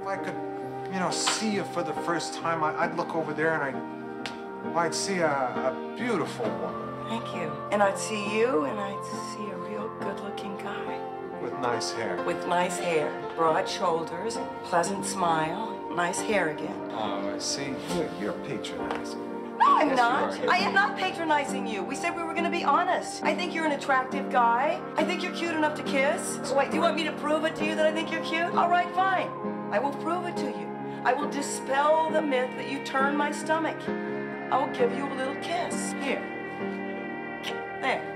If I could, see you for the first time, I'd look over there and I'd see a beautiful woman. Thank you. And I'd see you, and I'd see a real good-looking guy. With nice hair. With nice hair. Broad shoulders, pleasant smile, nice hair again. Oh, I see. You're patronizing. No, I'm not. I am not patronizing you. We said we were going to be honest. I think you're an attractive guy. I think you're cute enough to kiss. So wait, do you want me to prove it to you that I think you're cute? All right, fine. I will prove it to you. I will dispel the myth that you turn my stomach. I will give you a little kiss. Here. There.